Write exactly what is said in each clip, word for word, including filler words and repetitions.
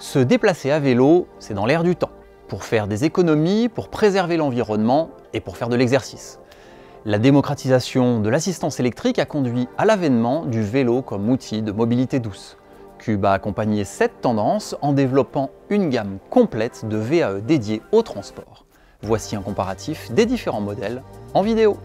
Se déplacer à vélo, c'est dans l'air du temps, pour faire des économies, pour préserver l'environnement et pour faire de l'exercice. La démocratisation de l'assistance électrique a conduit à l'avènement du vélo comme outil de mobilité douce. Cube a accompagné cette tendance en développant une gamme complète de V A E dédiés au transport. Voici un comparatif des différents modèles en vidéo.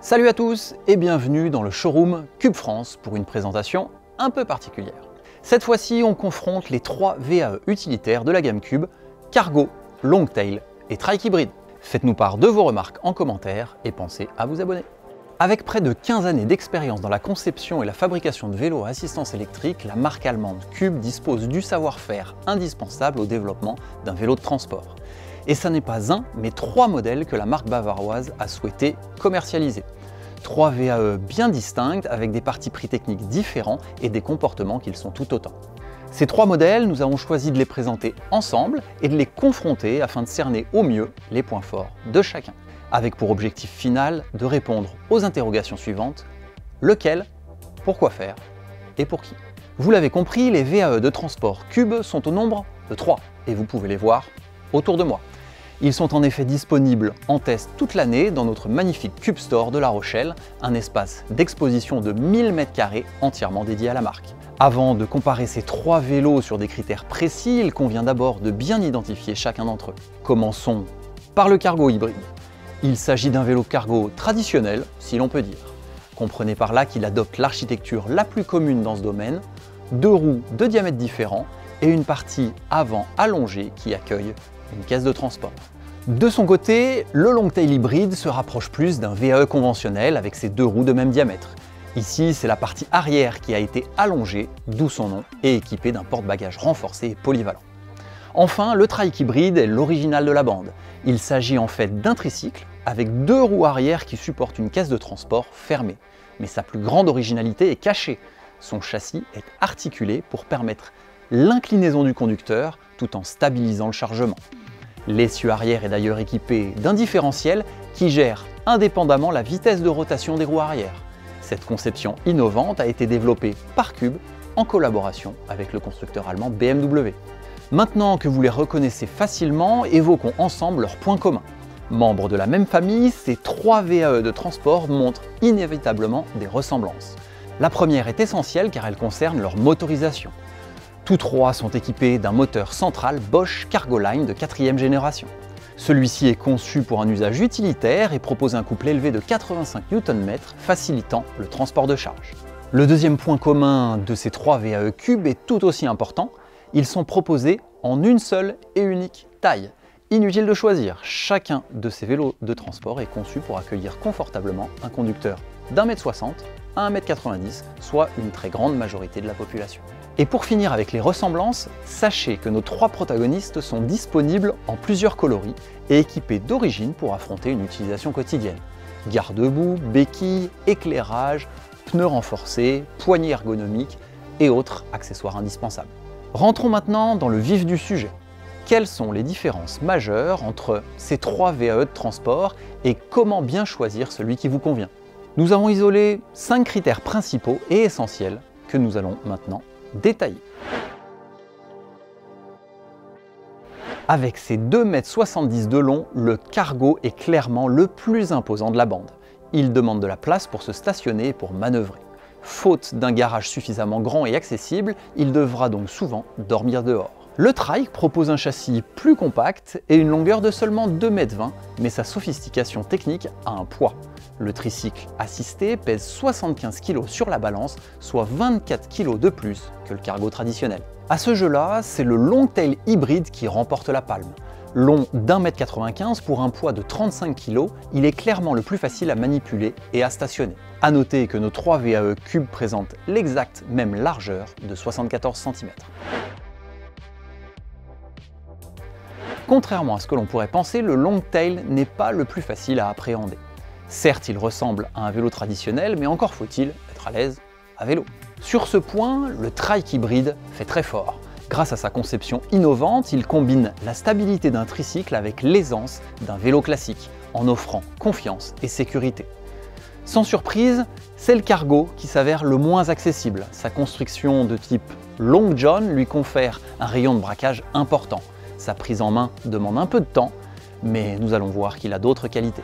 Salut à tous et bienvenue dans le showroom Cube France pour une présentation un peu particulière. Cette fois-ci, on confronte les trois V A E utilitaires de la gamme Cube, Cargo, Longtail et Tri-Hybrid. Faites-nous part de vos remarques en commentaire et pensez à vous abonner. Avec près de quinze années d'expérience dans la conception et la fabrication de vélos à assistance électrique, la marque allemande Cube dispose du savoir-faire indispensable au développement d'un vélo de transport. Et ça n'est pas un, mais trois modèles que la marque bavaroise a souhaité commercialiser. Trois V A E bien distinctes avec des partis pris techniques différents et des comportements qu'ils sont tout autant. Ces trois modèles, nous avons choisi de les présenter ensemble et de les confronter afin de cerner au mieux les points forts de chacun. Avec pour objectif final de répondre aux interrogations suivantes: lequel, pourquoi faire et pour qui? Vous l'avez compris, les V A E de transport Cube sont au nombre de trois et vous pouvez les voir autour de moi. Ils sont en effet disponibles en test toute l'année dans notre magnifique Cube Store de La Rochelle, un espace d'exposition de mille mètres carrés entièrement dédié à la marque. Avant de comparer ces trois vélos sur des critères précis, il convient d'abord de bien identifier chacun d'entre eux. Commençons par le cargo hybride. Il s'agit d'un vélo cargo traditionnel, si l'on peut dire. Comprenez par là qu'il adopte l'architecture la plus commune dans ce domaine, deux roues de diamètres différents et une partie avant allongée qui accueille une caisse de transport. De son côté, le Longtail hybride se rapproche plus d'un V A E conventionnel avec ses deux roues de même diamètre. Ici, c'est la partie arrière qui a été allongée, d'où son nom, et équipée d'un porte-bagages renforcé et polyvalent. Enfin, le Tri-Hybrid est l'original de la bande. Il s'agit en fait d'un tricycle avec deux roues arrière qui supportent une caisse de transport fermée. Mais sa plus grande originalité est cachée. Son châssis est articulé pour permettre l'inclinaison du conducteur tout en stabilisant le chargement. L'essieu arrière est d'ailleurs équipé d'un différentiel qui gère indépendamment la vitesse de rotation des roues arrière. Cette conception innovante a été développée par Cube en collaboration avec le constructeur allemand B M W. Maintenant que vous les reconnaissez facilement, évoquons ensemble leurs points communs. Membres de la même famille, ces trois V A E de transport montrent inévitablement des ressemblances. La première est essentielle car elle concerne leur motorisation. Tous trois sont équipés d'un moteur central Bosch Cargo Line de quatrième génération. Celui-ci est conçu pour un usage utilitaire et propose un couple élevé de quatre-vingt-cinq newton-mètres, facilitant le transport de charge. Le deuxième point commun de ces trois V A E Cube est tout aussi important. Ils sont proposés en une seule et unique taille. Inutile de choisir, chacun de ces vélos de transport est conçu pour accueillir confortablement un conducteur d'un mètre soixante à un mètre quatre-vingt-dix, soit une très grande majorité de la population. Et pour finir avec les ressemblances, sachez que nos trois protagonistes sont disponibles en plusieurs coloris et équipés d'origine pour affronter une utilisation quotidienne. Garde-boue, béquilles, éclairage, pneus renforcés, poignées ergonomiques et autres accessoires indispensables. Rentrons maintenant dans le vif du sujet. Quelles sont les différences majeures entre ces trois V A E de transport et comment bien choisir celui qui vous convient? Nous avons isolé cinq critères principaux et essentiels que nous allons maintenant détaillé. Avec ses deux mètres soixante-dix de long, le cargo est clairement le plus imposant de la bande. Il demande de la place pour se stationner et pour manœuvrer. Faute d'un garage suffisamment grand et accessible, il devra donc souvent dormir dehors. Le Tri propose un châssis plus compact et une longueur de seulement deux mètres vingt, mais sa sophistication technique a un poids. Le tricycle assisté pèse soixante-quinze kilos sur la balance, soit vingt-quatre kilos de plus que le cargo traditionnel. À ce jeu-là, c'est le Longtail hybride qui remporte la palme. Long d'un mètre quatre-vingt-quinze pour un poids de trente-cinq kilos, il est clairement le plus facile à manipuler et à stationner. A noter que nos trois V A E Cube présentent l'exacte même largeur de soixante-quatorze centimètres. Contrairement à ce que l'on pourrait penser, le Longtail n'est pas le plus facile à appréhender. Certes, il ressemble à un vélo traditionnel, mais encore faut-il être à l'aise à vélo. Sur ce point, le Tri-Hybrid fait très fort. Grâce à sa conception innovante, il combine la stabilité d'un tricycle avec l'aisance d'un vélo classique, en offrant confiance et sécurité. Sans surprise, c'est le cargo qui s'avère le moins accessible. Sa construction de type Long John lui confère un rayon de braquage important. Sa prise en main demande un peu de temps, mais nous allons voir qu'il a d'autres qualités.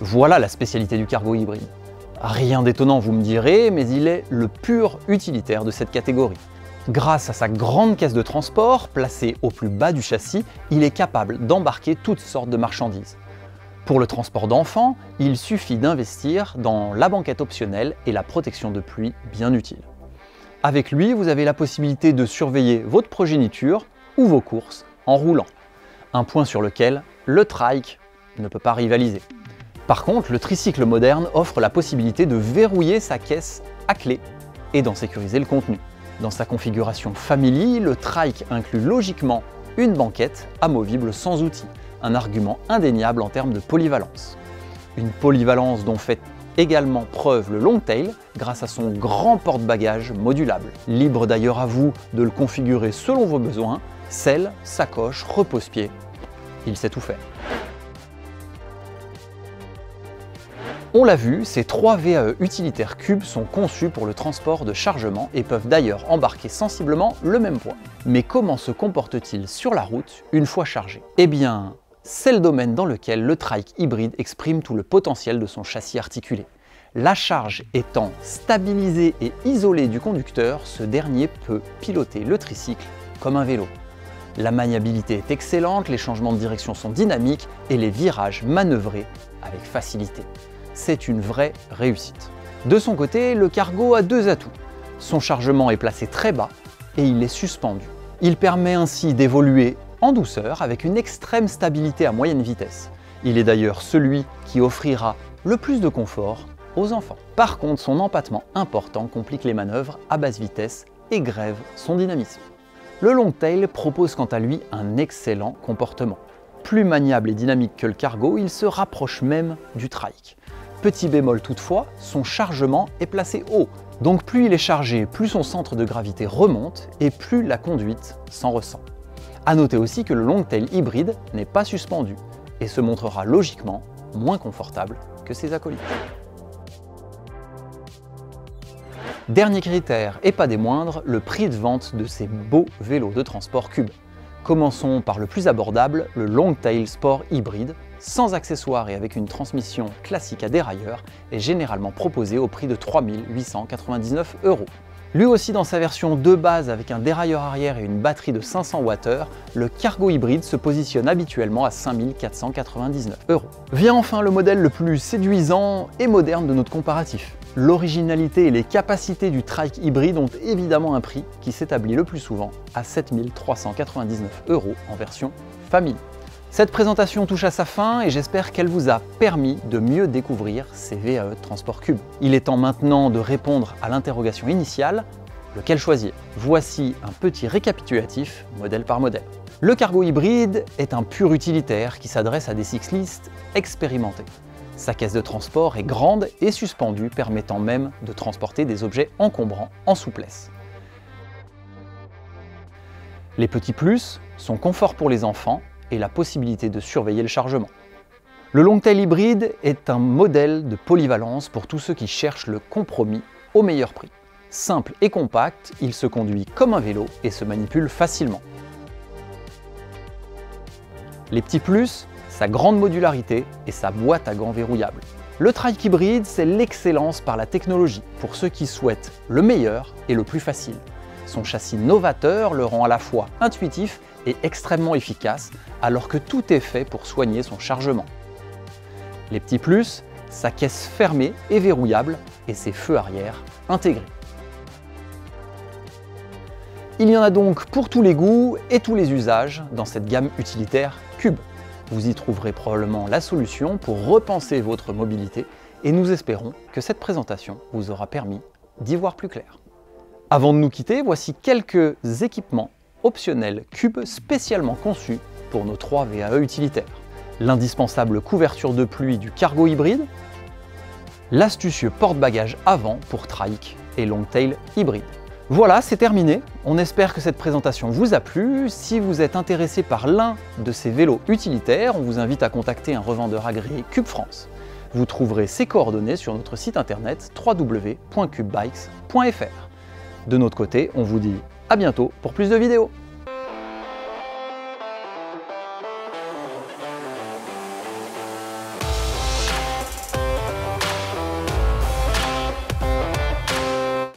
Voilà la spécialité du cargo hybride. Rien d'étonnant, vous me direz, mais il est le pur utilitaire de cette catégorie. Grâce à sa grande caisse de transport, placée au plus bas du châssis, il est capable d'embarquer toutes sortes de marchandises. Pour le transport d'enfants, il suffit d'investir dans la banquette optionnelle et la protection de pluie bien utile. Avec lui, vous avez la possibilité de surveiller votre progéniture ou vos courses en roulant. Un point sur lequel le trike ne peut pas rivaliser. Par contre, le tricycle moderne offre la possibilité de verrouiller sa caisse à clé et d'en sécuriser le contenu. Dans sa configuration Family, le trike inclut logiquement une banquette amovible sans outil, un argument indéniable en termes de polyvalence. Une polyvalence dont fait également preuve le Longtail grâce à son grand porte-bagages modulable. Libre d'ailleurs à vous de le configurer selon vos besoins, selle, sacoche, repose-pied, il sait tout faire. On l'a vu, ces trois V A E utilitaires cubes sont conçus pour le transport de chargement et peuvent d'ailleurs embarquer sensiblement le même poids. Mais comment se comportent-ils sur la route une fois chargés? Eh bien, c'est le domaine dans lequel le trike hybride exprime tout le potentiel de son châssis articulé. La charge étant stabilisée et isolée du conducteur, ce dernier peut piloter le tricycle comme un vélo. La maniabilité est excellente, les changements de direction sont dynamiques et les virages manœuvrés avec facilité. C'est une vraie réussite. De son côté, le cargo a deux atouts. Son chargement est placé très bas et il est suspendu. Il permet ainsi d'évoluer en douceur avec une extrême stabilité à moyenne vitesse. Il est d'ailleurs celui qui offrira le plus de confort aux enfants. Par contre, son empattement important complique les manœuvres à basse vitesse et grève son dynamisme. Le Longtail propose quant à lui un excellent comportement. Plus maniable et dynamique que le cargo, il se rapproche même du trike. Petit bémol toutefois, son chargement est placé haut, donc plus il est chargé, plus son centre de gravité remonte et plus la conduite s'en ressent. A noter aussi que le Longtail hybride n'est pas suspendu et se montrera logiquement moins confortable que ses acolytes. Dernier critère, et pas des moindres, le prix de vente de ces beaux vélos de transport cube. Commençons par le plus abordable, le Longtail Sport hybride, sans accessoires et avec une transmission classique à dérailleur, est généralement proposé au prix de trois mille huit cent quatre-vingt-dix-neuf euros. Lui aussi dans sa version de base avec un dérailleur arrière et une batterie de cinq cents wattheures, le cargo hybride se positionne habituellement à cinq mille quatre cent quatre-vingt-dix-neuf euros. Vient enfin le modèle le plus séduisant et moderne de notre comparatif. L'originalité et les capacités du trike hybride ont évidemment un prix qui s'établit le plus souvent à sept mille trois cent quatre-vingt-dix-neuf euros en version famille. Cette présentation touche à sa fin et j'espère qu'elle vous a permis de mieux découvrir ces V A E de transport cube. Il est temps maintenant de répondre à l'interrogation initiale, lequel choisir? Voici un petit récapitulatif modèle par modèle. Le cargo hybride est un pur utilitaire qui s'adresse à des cyclistes expérimentés. Sa caisse de transport est grande et suspendue, permettant même de transporter des objets encombrants en souplesse. Les petits plus, son confort pour les enfants, et la possibilité de surveiller le chargement. Le Longtail hybride est un modèle de polyvalence pour tous ceux qui cherchent le compromis au meilleur prix. Simple et compact, il se conduit comme un vélo et se manipule facilement. Les petits plus, sa grande modularité et sa boîte à gants verrouillable. Le trike hybride, c'est l'excellence par la technologie pour ceux qui souhaitent le meilleur et le plus facile. Son châssis novateur le rend à la fois intuitif et extrêmement efficace, alors que tout est fait pour soigner son chargement. Les petits plus, sa caisse fermée et verrouillable et ses feux arrière intégrés. Il y en a donc pour tous les goûts et tous les usages dans cette gamme utilitaire cube. Vous y trouverez probablement la solution pour repenser votre mobilité et nous espérons que cette présentation vous aura permis d'y voir plus clair. Avant de nous quitter, voici quelques équipements optionnels cubes spécialement conçus pour nos trois V A E utilitaires. L'indispensable couverture de pluie du cargo hybride, l'astucieux porte-bagages avant pour trike et Longtail hybride. Voilà, c'est terminé. On espère que cette présentation vous a plu. Si vous êtes intéressé par l'un de ces vélos utilitaires, on vous invite à contacter un revendeur agréé Cube France. Vous trouverez ses coordonnées sur notre site internet w w w point cubebikes point f r. De notre côté, on vous dit à bientôt pour plus de vidéos.